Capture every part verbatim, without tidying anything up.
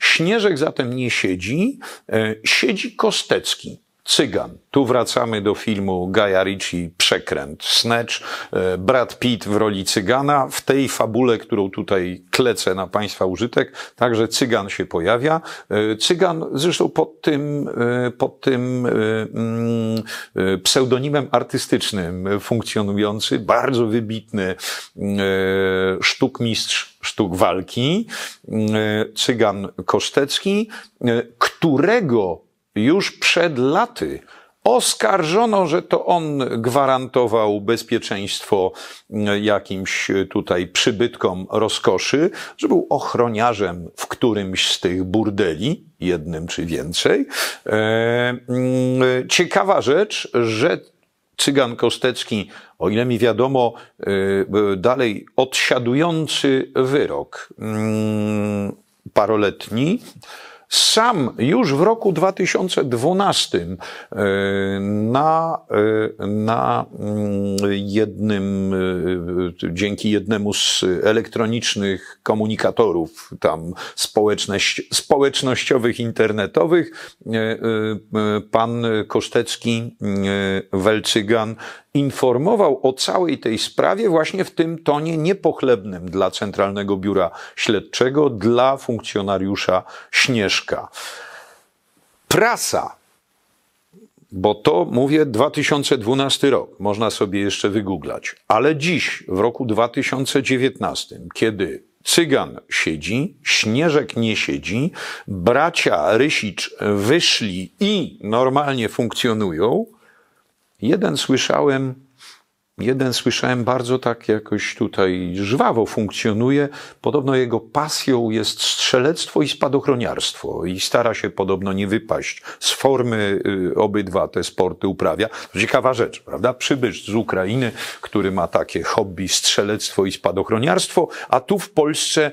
Śnieżek zatem nie siedzi, siedzi Kostecki, Cygan. Tu wracamy do filmu Guya Ritchie Przekręt, Snatch, Brad Pitt w roli Cygana. W tej fabule, którą tutaj klecę na Państwa użytek, także Cygan się pojawia. Cygan zresztą pod tym, pod tym pseudonimem artystycznym funkcjonujący, bardzo wybitny sztukmistrz sztuk walki, Cygan Kostecki, którego już przed laty oskarżono, że to on gwarantował bezpieczeństwo jakimś tutaj przybytkom rozkoszy, że był ochroniarzem w którymś z tych burdeli, jednym czy więcej. Ciekawa rzecz, że Cygan Kostecki, o ile mi wiadomo, dalej odsiadujący wyrok paroletni, sam już w roku dwa tysiące dwunastym na, na jednym, dzięki jednemu z elektronicznych komunikatorów tam społeczność, społecznościowych, internetowych, pan Kostecki, Welcygan, informował o całej tej sprawie właśnie w tym tonie niepochlebnym dla Centralnego Biura Śledczego, dla funkcjonariusza Śnieżka. Prasa, bo to mówię dwa tysiące dwunasty rok, można sobie jeszcze wygooglać, ale dziś w roku dwa tysiące dziewiętnastym, kiedy Cygan siedzi, Śnieżek nie siedzi, bracia Rysicz wyszli i normalnie funkcjonują. Jeden słyszałem, jeden słyszałem bardzo tak jakoś tutaj żwawo funkcjonuje. Podobno jego pasją jest strzelectwo i spadochroniarstwo i stara się podobno nie wypaść z formy, obydwa te sporty uprawia. Ciekawa rzecz, prawda? Przybysz z Ukrainy, który ma takie hobby strzelectwo i spadochroniarstwo, a tu w Polsce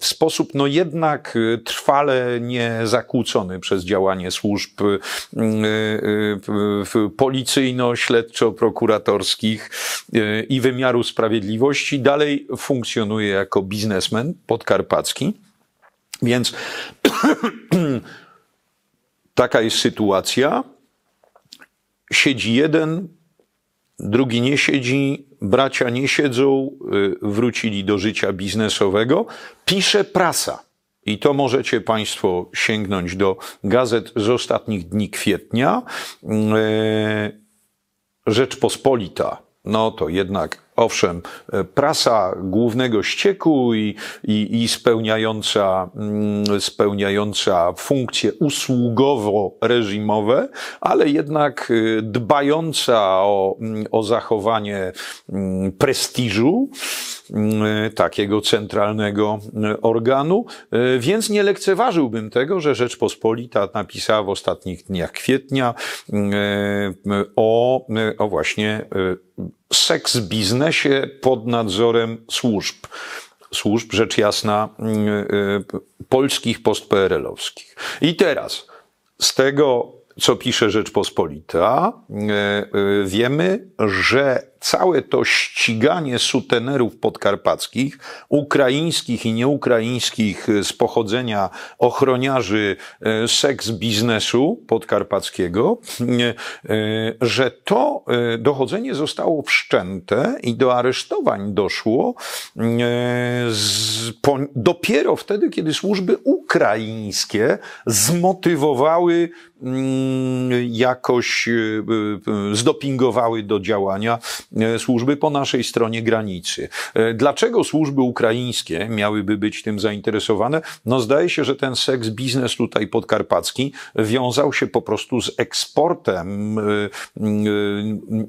w sposób no jednak trwale niezakłócony przez działanie służb policyjno-śledczo-prokuratorskich i wymiaru sprawiedliwości, dalej funkcjonuje jako biznesmen podkarpacki, więc taka jest sytuacja. Siedzi jeden, drugi nie siedzi, bracia nie siedzą, wrócili do życia biznesowego. Pisze prasa. I to możecie Państwo sięgnąć do gazet z ostatnich dni kwietnia. Rzeczpospolita. No to jednak, owszem, prasa głównego ścieku i, i, i spełniająca, spełniająca funkcje usługowo-reżimowe, ale jednak dbająca o, o zachowanie prestiżu takiego centralnego organu, więc nie lekceważyłbym tego, że Rzeczpospolita napisała w ostatnich dniach kwietnia o, o właśnie seks biznesie pod nadzorem służb. Służb, rzecz jasna, polskich, postpeerelowskich. I teraz z tego, co pisze Rzeczpospolita, wiemy, że całe to ściganie sutenerów podkarpackich, ukraińskich i nieukraińskich z pochodzenia ochroniarzy seks biznesu podkarpackiego, że to dochodzenie zostało wszczęte i do aresztowań doszło dopiero wtedy, kiedy służby ukraińskie zmotywowały jakoś, zdopingowały do działania służby po naszej stronie granicy. Dlaczego służby ukraińskie miałyby być tym zainteresowane? No zdaje się, że ten seks biznes tutaj podkarpacki wiązał się po prostu z eksportem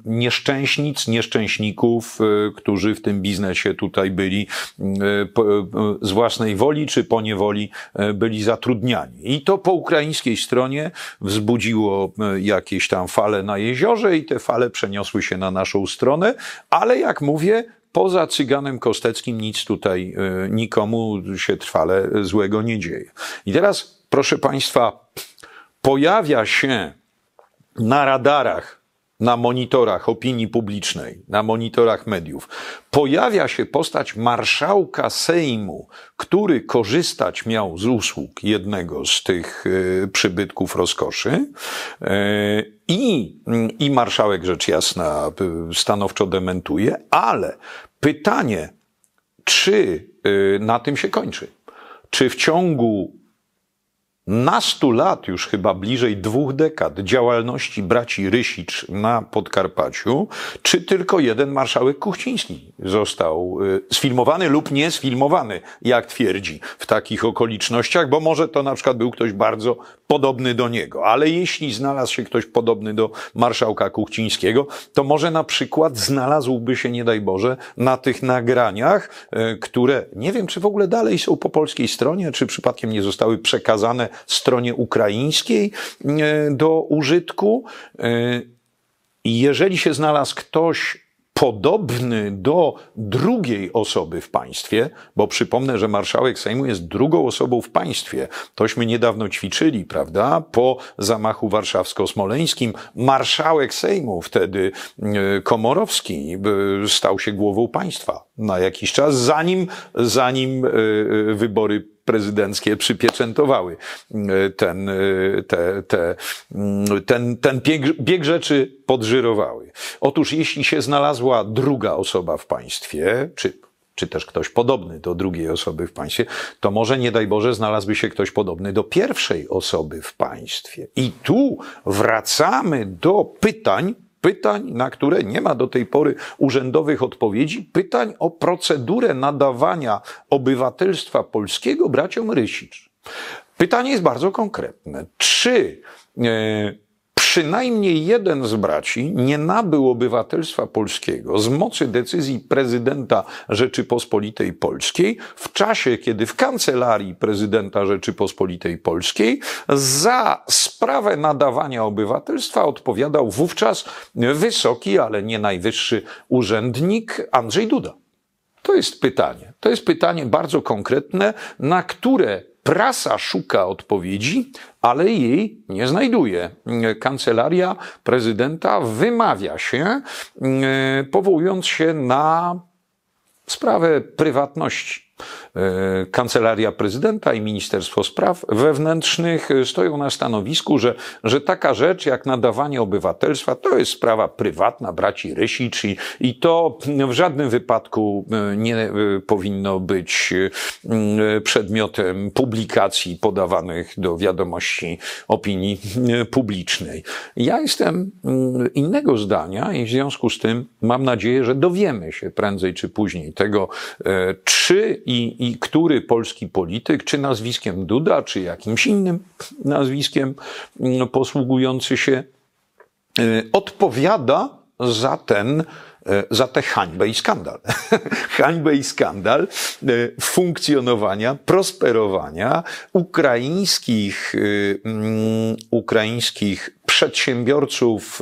nieszczęśnic, nieszczęśników, którzy w tym biznesie tutaj byli z własnej woli czy po niewoli byli zatrudniani. I to po ukraińskiej stronie wzbudziło jakieś tam fale na jeziorze i te fale przeniosły się na naszą stronę, ale jak mówię, poza Cyganem Kosteckim nic tutaj nikomu się trwale złego nie dzieje. I teraz, proszę Państwa, pojawia się na radarach na monitorach opinii publicznej, na monitorach mediów, pojawia się postać marszałka Sejmu, który korzystać miał z usług jednego z tych y, przybytków rozkoszy y, i, i marszałek rzecz jasna stanowczo dementuje, ale pytanie, czy y, na tym się kończy? Czy w ciągu na stu lat, już chyba bliżej dwóch dekad działalności braci Rysicz na Podkarpaciu, czy tylko jeden marszałek Kuchciński został sfilmowany lub nie sfilmowany, jak twierdzi, w takich okolicznościach, bo może to na przykład był ktoś bardzo podobny do niego. Ale jeśli znalazł się ktoś podobny do marszałka Kuchcińskiego, to może na przykład znalazłby się, nie daj Boże, na tych nagraniach, które nie wiem, czy w ogóle dalej są po polskiej stronie, czy przypadkiem nie zostały przekazane stronie ukraińskiej do użytku. Jeżeli się znalazł ktoś podobny do drugiej osoby w państwie, bo przypomnę, że marszałek Sejmu jest drugą osobą w państwie. Tośmy niedawno ćwiczyli, prawda? Po zamachu warszawsko-smoleńskim marszałek Sejmu, wtedy Komorowski, stał się głową państwa na jakiś czas, zanim, zanim wybory prezydenckie przypieczętowały ten, te, te, ten, ten bieg, bieg rzeczy podżyrowały. Otóż jeśli się znalazła druga osoba w państwie, czy, czy też ktoś podobny do drugiej osoby w państwie, to może, nie daj Boże, znalazłby się ktoś podobny do pierwszej osoby w państwie. I tu wracamy do pytań, pytań, na które nie ma do tej pory urzędowych odpowiedzi, pytań o procedurę nadawania obywatelstwa polskiego braciom Rysicz. Pytanie jest bardzo konkretne. Czy e, przynajmniej jeden z braci nie nabył obywatelstwa polskiego z mocy decyzji prezydenta Rzeczypospolitej Polskiej w czasie, kiedy w kancelarii prezydenta Rzeczypospolitej Polskiej za sprawę nadawania obywatelstwa odpowiadał wówczas wysoki, ale nie najwyższy urzędnik Andrzej Duda? To jest pytanie. To jest pytanie bardzo konkretne, na które prasa szuka odpowiedzi, ale jej nie znajduje. Kancelaria prezydenta wymawia się, powołując się na sprawę prywatności. Kancelaria prezydenta i Ministerstwo Spraw Wewnętrznych stoją na stanowisku, że, że taka rzecz jak nadawanie obywatelstwa to jest sprawa prywatna braci Rysicz i, i to w żadnym wypadku nie powinno być przedmiotem publikacji podawanych do wiadomości opinii publicznej. Ja jestem innego zdania i w związku z tym mam nadzieję, że dowiemy się prędzej czy później tego, czy I, i który polski polityk, czy nazwiskiem Duda, czy jakimś innym nazwiskiem posługujący się, odpowiada za ten, za tę hańbę i skandal. Hańbę i skandal funkcjonowania, prosperowania ukraińskich, ukraińskich przedsiębiorców,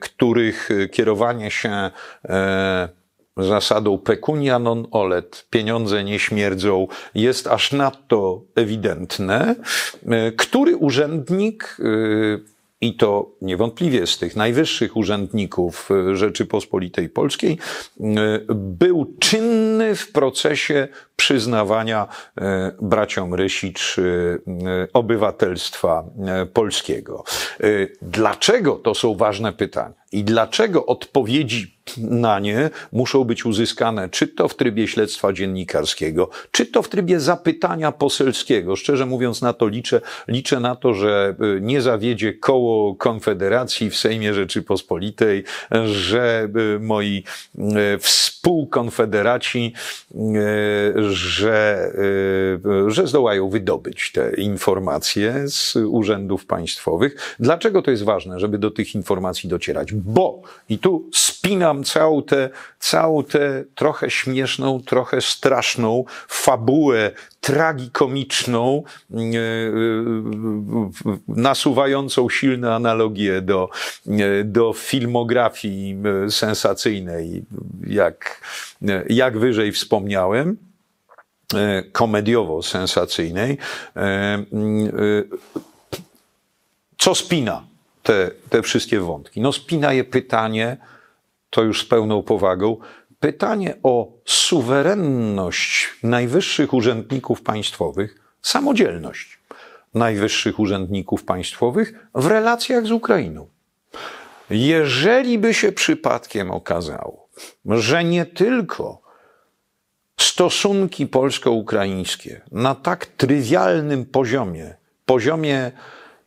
których kierowanie się zasadą pecunia non olet, pieniądze nie śmierdzą, jest aż nadto ewidentne, który urzędnik, i to niewątpliwie z tych najwyższych urzędników Rzeczypospolitej Polskiej, był czynny w procesie przyznawania braciom Rysicz obywatelstwa polskiego. Dlaczego? To są ważne pytania. I dlaczego odpowiedzi na nie muszą być uzyskane czy to w trybie śledztwa dziennikarskiego, czy to w trybie zapytania poselskiego. Szczerze mówiąc, na to liczę. Liczę na to, że nie zawiedzie koło Konfederacji w Sejmie Rzeczypospolitej, że moi współkonfederaci, że, że zdołają wydobyć te informacje z urzędów państwowych. Dlaczego to jest ważne, żeby do tych informacji docierać? Bo, i tu spinam całą tę, całą tę trochę śmieszną, trochę straszną fabułę tragikomiczną, yy, nasuwającą silne analogie do, yy, do filmografii sensacyjnej, jak, yy, jak wyżej wspomniałem, yy, komediowo-sensacyjnej. Yy, yy, co spina te, te wszystkie wątki. No spina je pytanie, to już z pełną powagą, pytanie o suwerenność najwyższych urzędników państwowych, samodzielność najwyższych urzędników państwowych w relacjach z Ukrainą. Jeżeli by się przypadkiem okazało, że nie tylko stosunki polsko-ukraińskie na tak trywialnym poziomie, poziomie,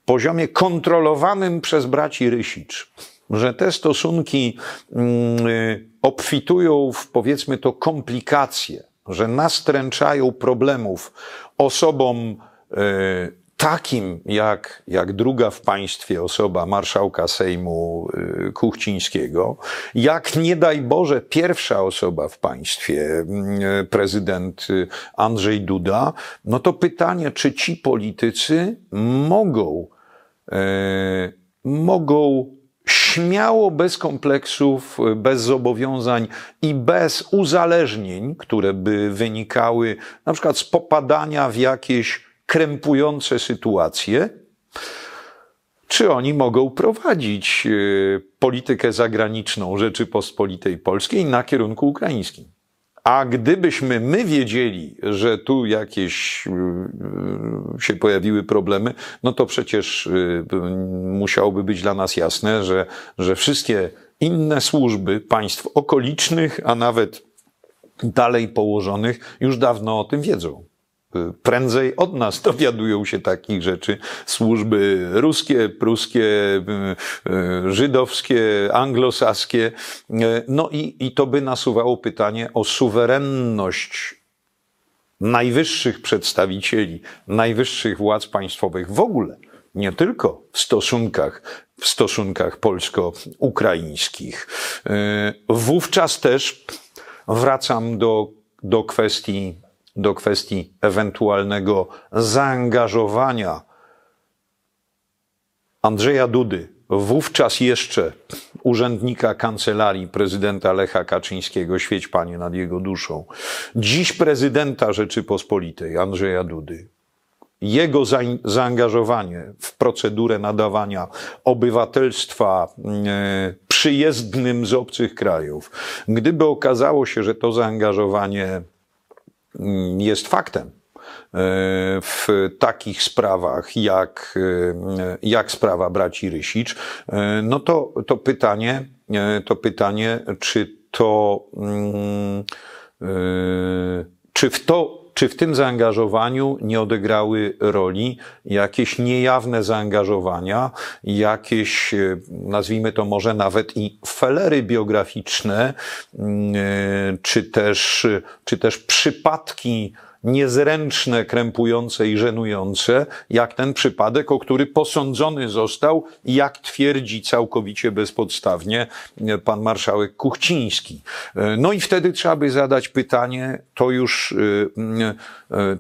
poziomie kontrolowanym przez braci Rysicz, że te stosunki yy, obfitują w, powiedzmy to, komplikacje, że nastręczają problemów osobom yy, takim jak, jak druga w państwie osoba marszałka Sejmu Kuchcińskiego, jak nie daj Boże pierwsza osoba w państwie prezydent Andrzej Duda, no to pytanie, czy ci politycy mogą, e, mogą śmiało, bez kompleksów, bez zobowiązań i bez uzależnień, które by wynikały na przykład z popadania w jakieś krępujące sytuacje, czy oni mogą prowadzić politykę zagraniczną Rzeczypospolitej Polskiej na kierunku ukraińskim. A gdybyśmy my wiedzieli, że tu jakieś się pojawiły problemy, no to przecież musiałoby być dla nas jasne, że, że wszystkie inne służby państw okolicznych, a nawet dalej położonych, już dawno o tym wiedzą. Prędzej od nas dowiadują się takich rzeczy służby ruskie, pruskie, żydowskie, anglosaskie. No i, i to by nasuwało pytanie o suwerenność najwyższych przedstawicieli, najwyższych władz państwowych w ogóle, nie tylko w stosunkach, w stosunkach polsko-ukraińskich. Wówczas też wracam do, do kwestii do kwestii ewentualnego zaangażowania Andrzeja Dudy, wówczas jeszcze urzędnika kancelarii prezydenta Lecha Kaczyńskiego, świeć Panie nad jego duszą, dziś prezydenta Rzeczypospolitej Andrzeja Dudy, jego zaangażowanie w procedurę nadawania obywatelstwa przyjezdnym z obcych krajów. Gdyby okazało się, że to zaangażowanie jest faktem w takich sprawach jak, jak sprawa braci Rysicz, no to, to pytanie, to pytanie, czy to, czy w to, czy w tym zaangażowaniu nie odegrały roli jakieś niejawne zaangażowania, jakieś, nazwijmy to może nawet i felery biograficzne, czy też, czy też przypadki niezręczne, krępujące i żenujące, jak ten przypadek, o który posądzony został, jak twierdzi całkowicie bezpodstawnie pan marszałek Kuchciński. No i wtedy trzeba by zadać pytanie, to już,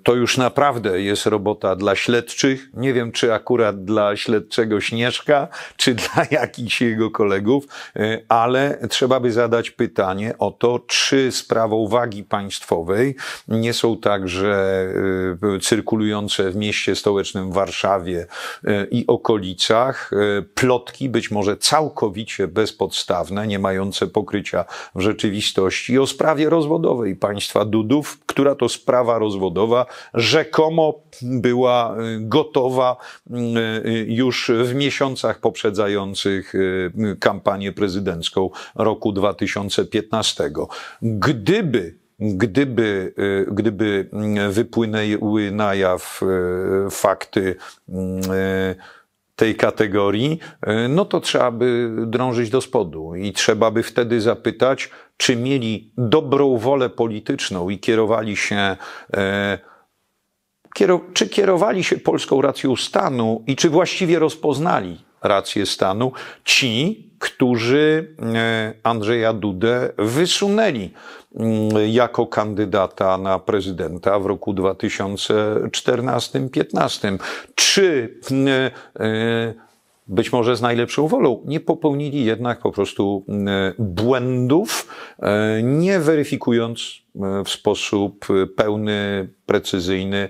to już naprawdę jest robota dla śledczych, nie wiem czy akurat dla śledczego Śnieżka, czy dla jakichś jego kolegów, ale trzeba by zadać pytanie o to, czy sprawą wagi państwowej nie są także że cyrkulujące w mieście stołecznym Warszawie i okolicach plotki, być może całkowicie bezpodstawne, nie mające pokrycia w rzeczywistości, o sprawie rozwodowej państwa Dudów, która to sprawa rozwodowa rzekomo była gotowa już w miesiącach poprzedzających kampanię prezydencką roku dwa tysiące piętnastego. Gdyby Gdyby, gdyby wypłynęły na jaw fakty tej kategorii, no to trzeba by drążyć do spodu i trzeba by wtedy zapytać, czy mieli dobrą wolę polityczną i kierowali się, czy kierowali się polską racją stanu i czy właściwie rozpoznali rację stanu ci, którzy Andrzeja Dudę wysunęli jako kandydata na prezydenta w roku dwa tysiące czternastym-piętnastym. Czy być może z najlepszą wolą, nie popełnili jednak po prostu błędów, nie weryfikując w sposób pełny, precyzyjny,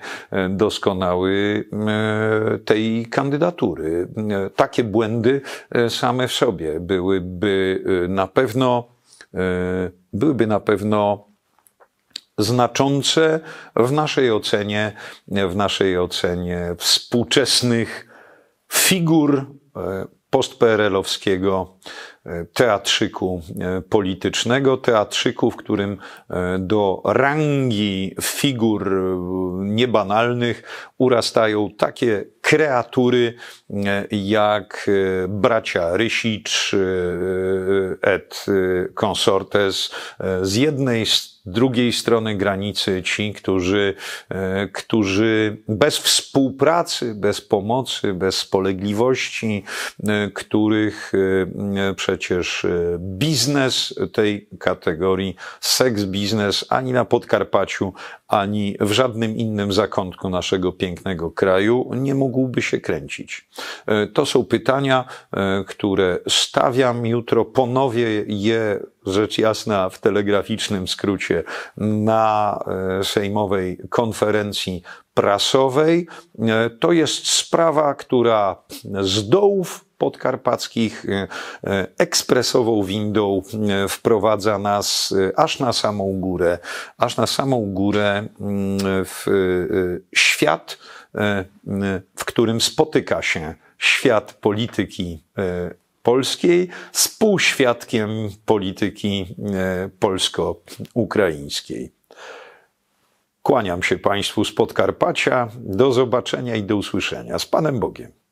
doskonały tej kandydatury. Takie błędy same w sobie byłyby na pewno, byłyby na pewno znaczące w naszej ocenie, w naszej ocenie współczesnych figur postpeerelowskiego teatrzyku politycznego, teatrzyku, w którym do rangi figur niebanalnych urastają takie kreatury jak bracia Rysicz et consortes, z jednej z drugiej strony granicy ci, którzy, którzy bez współpracy, bez pomocy, bez spolegliwości, których przecież biznes tej kategorii, seks biznes, ani na Podkarpaciu, ani w żadnym innym zakątku naszego pięknego kraju nie mógłby się kręcić. To są pytania, które stawiam. Jutro ponowię je, rzecz jasna, w telegraficznym skrócie na sejmowej konferencji prasowej. To jest sprawa, która z dołów podkarpackich ekspresową windą wprowadza nas aż na samą górę, aż na samą górę w świat, w którym spotyka się świat polityki polskiej z półświadkiem polityki polsko-ukraińskiej. Kłaniam się Państwu z Podkarpacia. Do zobaczenia i do usłyszenia. Z Panem Bogiem.